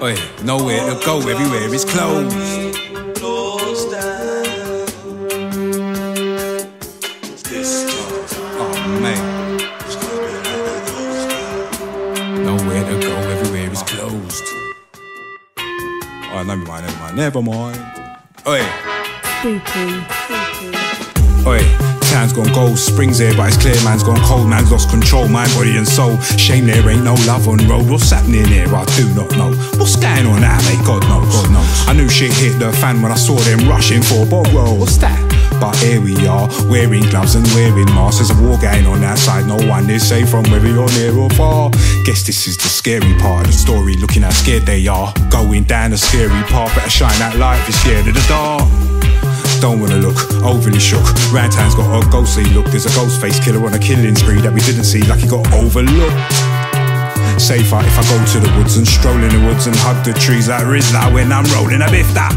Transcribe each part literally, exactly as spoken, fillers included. Oi, nowhere to go, everywhere is closed. Nowhere to go, everywhere is closed. Oh, never mind, never mind, never mind. Oi. Oi, time's gone gold, spring's here, but it's clear man's gone cold. Man's lost control, mind, body and soul. Shame there ain't no love on road. What's happening here, I do not know. What's going on now, mate? God knows, God knows. I knew shit hit the fan when I saw them rushing for a bottle. What's that? But here we are, wearing gloves and wearing masks. There's a war going on outside, no one is safe from whether you're near or far. Guess this is the scary part of the story, looking how scared they are. Going down a scary path, better shine that light if you're scared of the dark. Don't wanna look, overly shook. Rantan's got a ghostly look, there's a ghost face killer on a killing spree that we didn't see, like he got overlooked. Safer if I go to the woods and stroll in the woods and hug the trees like Rizla when I'm rolling a bifta.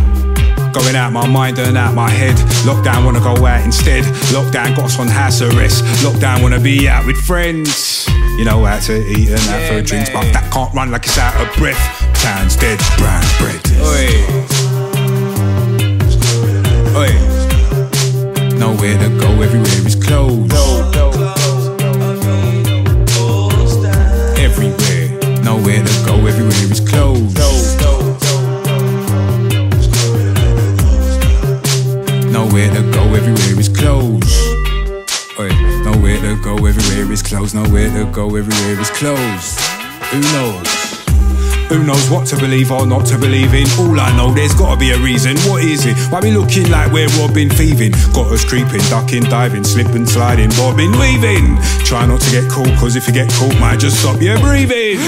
Going out my mind and out my head. Lockdown, wanna go out instead. Lockdown got us on house arrest. Lockdown, wanna be out with friends. You know how to eat and out yeah, for drinks, but that can't run like it's out of breath. Town's dead, brown bread. Oi. Oi. Nowhere to go, everywhere is closed. Everywhere. Nowhere to go, everywhere is closed. Nowhere to go, everywhere is closed. Oi, nowhere to go, everywhere is closed. Nowhere to go, everywhere is closed. Who knows? Who knows what to believe or not to believe in? All I know, there's gotta be a reason. What is it? Why we looking like we're robbing, thieving? Got us creeping, ducking, diving, slipping, sliding, bobbing, weaving. Try not to get caught, cause if you get caught, might just stop your breathing.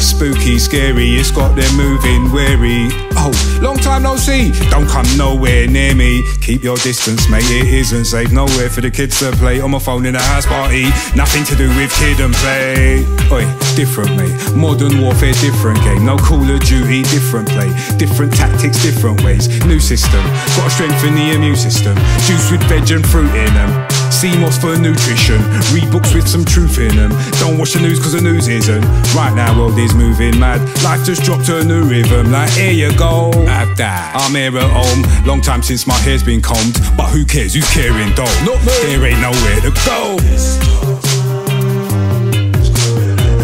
Spooky, scary, it's got them moving wary. Oh, long time no see, don't come nowhere near me. Keep your distance, mate, it isn't safe. Nowhere for the kids to play. On my phone in a house party, nothing to do with kid and play. Oi, different, mate, modern warfare, different game. No Call of Duty, different play. Different tactics, different ways. New system, gotta strengthen the immune system. Juice with veg and fruit in them. C M O S for nutrition, read books with some truth in them. Don't watch the news cause the news isn't. Right now world is moving mad, life just dropped to a new rhythm. Like here you go, have that. I'm here at home, long time since my hair's been combed. But who cares, who's caring though? Not me. There ain't nowhere to go.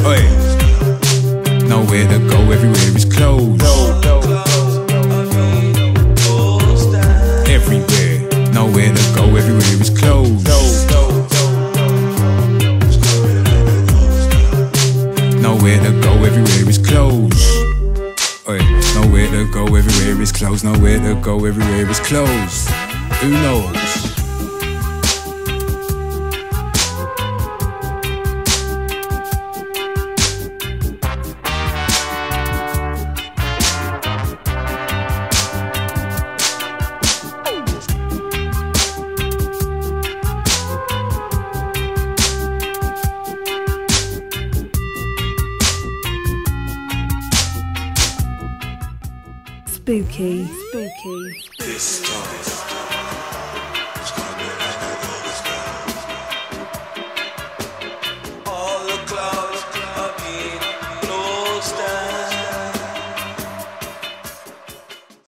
Oi. Nowhere to go, everywhere is closed. Everywhere, nowhere to go, everywhere is closed. Nowhere to go, everywhere is closed. Oi, nowhere to go, everywhere is closed. Nowhere to go, everywhere is closed. Who knows? Spooky, spooky, spooky.